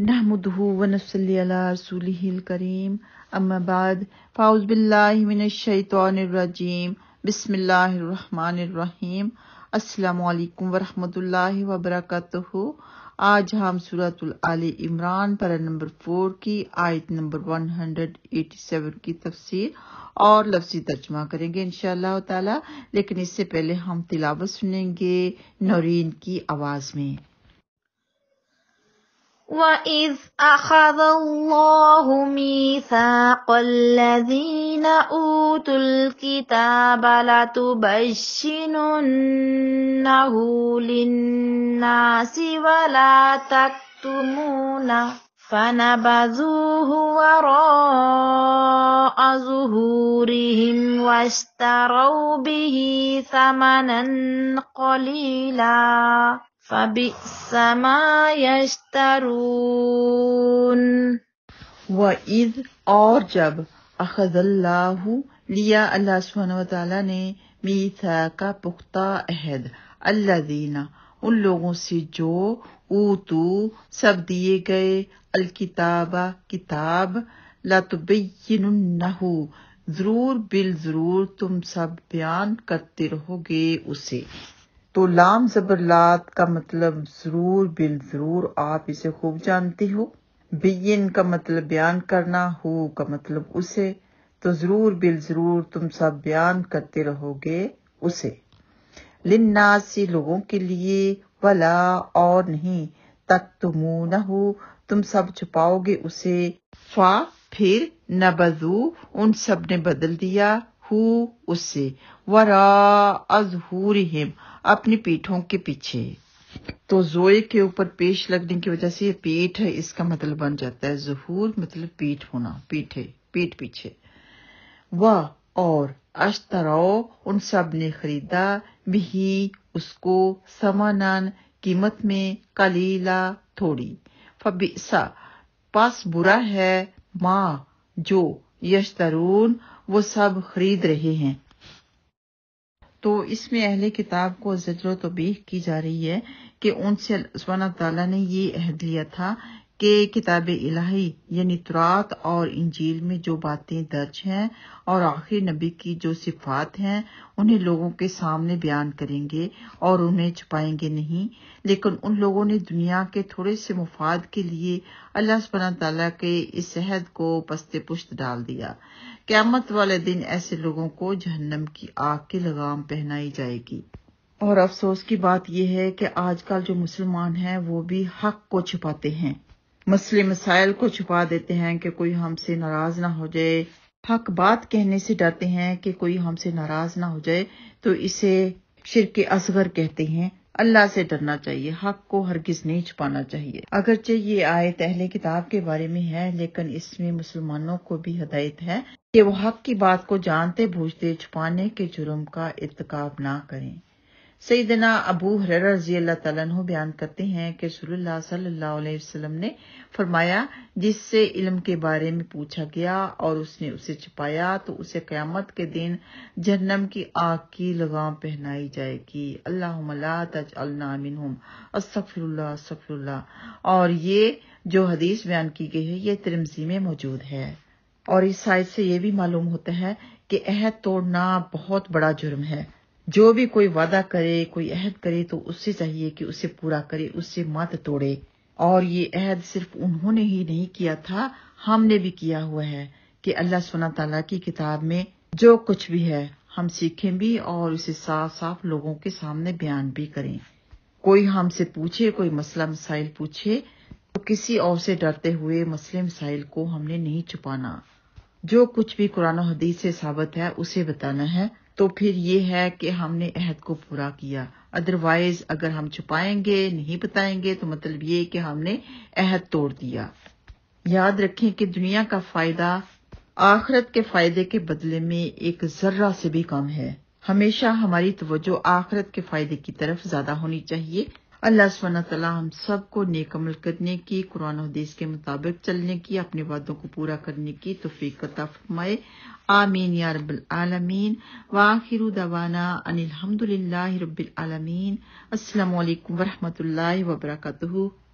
नहमुदहु व नसल्ली अला रसूलिहिल करीम। अम्मा बाद, फाउज़ बिल्लाहि मिनश शैतानिर रजीम। बिस्मिल्लाहिर रहमानिर रहीम। अस्सलामु अलैकुम व रहमतुल्लाहि व बरकातहू। आज हम सूरह अल इमरान पारा नंबर 4 की आयत नंबर 187 की तफसीर और लफ्जी तर्जमा करेंगे इंशाअल्लाह ताला, लेकिन इससे पहले हम तिलावत सुनेंगे नौरीन की आवाज में। وَإِذْ أَخَذَ اللَّهُ مِيثَاقَ الَّذِينَ أُوتُوا الْكِتَابَ لَتُبَيِّنُنَّهُ لِلنَّاسِ وَلَا تَكْتُمُونَهُ فَنَبَذُوهُ وَرَاءَ ظُهُورِهِمْ وَاشْتَرَوْا بِهِ ثَمَنًا قَلِيلًا فَبِئْسَ مَا يَشْتَرُونَ। وَإِذْ और जब अखज़ अल्लाह लिया अल्लाह सुब्हानहू व तआला ने मीथाक़ का पुख्ता अहद अल्लज़ीना उन लोगों से जो ऊतू सब दिए गए अल किताबा किताब लतुबय्यिनुन्नहु जरूर बिल जरूर तुम सब बयान करते रहोगे उसे। तो लाम जबरलात का मतलब जरूर बिल जरूर आप इसे खूब जानती हो। बियन का मतलब बयान करना, हो का मतलब उसे, तो जरूर बिल जरूर तुम सब बयान करते रहोगे उसे। लिन्नासी लोगों के लिए, वला और नहीं, तक तुमूना हो तुम सब छुपाओगे उसे। फा फिर, नबजू उन सब ने बदल दिया, हु उसे, वरा अज़हूरिहिम अपनी पीठों के पीछे। तो जोए के ऊपर पेश लगने की वजह से ये पीठ है, इसका मतलब बन जाता है ज़हूर मतलब पीठ होना, पीठे पीठ पीछे। वह और अश्तराओ उन सब ने खरीदा, भी उसको, समानान कीमत में, कलीला थोड़ी। फबिसा पास बुरा है, माँ जो, यश्तरून वो सब खरीद रहे हैं। तो इसमें अहले किताब को ज़ज्र तौबीह की जा रही है कि उनसे सुब्हानहू तआला ने ये अहद लिया था कि किताब इलाही यानी तौरात और इंजील में जो बातें दर्ज हैं और आखिरी नबी की जो सिफात हैं उन्हें लोगों के सामने बयान करेंगे और उन्हें छुपाएंगे नहीं। लेकिन उन लोगों ने दुनिया के थोड़े से मुफाद के लिए अल्लाह सुब्हानहू तआला के इस अहद को पस्ते पुश्त डाल दिया। क़यामत वाले दिन ऐसे लोगों को जहन्नम की आग के लगाम पहनाई जाएगी। और अफसोस की बात यह है कि आजकल जो मुसलमान हैं वो भी हक को छुपाते हैं, मसले मसाइल को छुपा देते हैं कि कोई हमसे नाराज ना हो जाए। हक बात कहने से डरते हैं कि कोई हमसे नाराज ना हो जाए, तो इसे शिर्क असगर कहते हैं। अल्लाह से डरना चाहिए, हक को हरगिज नहीं छुपाना चाहिए। अगरचे ये आयत अहले किताब के बारे में है, लेकिन इसमें मुसलमानों को भी हदायत है कि वो हक की बात को जानते बूझते छुपाने के जुर्म का इर्तिकाब ना करें। सैयदना अबू हुरैरा रज़ियल्लाहु तआला अन्हु बयान करते हैं कि रसूलुल्लाह सल्लल्लाहु अलैहि वसल्लम ने फरमाया, जिससे इल्म के बारे में पूछा गया और उसने उसे छिपाया तो उसे क़यामत के दिन जहन्नम की आग की लगाम पहनाई जाएगी। अल्लाहुम्मा ला तजअलना मिनहुम, अस्तगफिरुल्लाह अस्तगफिरुल्लाह। और ये जो हदीस बयान की गई है ये तिरमिज़ी में मौजूद है। और इस आयत से ये भी मालूम होता है कि अहद तोड़ना बहुत बड़ा जुर्म है। जो भी कोई वादा करे, कोई अहद करे, तो उससे चाहिए कि उसे पूरा करे, उससे मत तोड़े। और ये अहद सिर्फ उन्होंने ही नहीं किया था, हमने भी किया हुआ है कि अल्लाह सुब्हानहू तआला की किताब में जो कुछ भी है हम सीखें भी और उसे साफ साफ लोगों के सामने बयान भी करें। कोई हमसे पूछे, कोई मसला मसाइल पूछे, तो किसी और से डरते हुए मसले मसाइल को हमने नहीं छुपाना। जो कुछ भी कुरान और हदीस से साबित है उसे बताना है, तो फिर ये है कि हमने अहद को पूरा किया। अदरवाइज अगर हम छुपाएंगे, नहीं बताएंगे, तो मतलब ये कि हमने अहद तोड़ दिया। याद रखें कि दुनिया का फायदा आखिरत के फायदे के बदले में एक जर्रा से भी कम है। हमेशा हमारी तवज्जो आखिरत के फायदे की तरफ ज्यादा होनी चाहिए। अल्लाह सुब्हानहू व तआला हम सबको नेकअमल करने की, कुरान और हदीस के मुताबिक चलने की, अपने वादों को पूरा करने की तौफीक अता फरमाए। आमीन या रब्बिल आलमीन। व आखिरु दवाना अनिल हम्दुलिल्लाहि रब्बिल आलमीन। अस्सलामु अलैकुम व रहमतुल्लाहि व बरकातहू।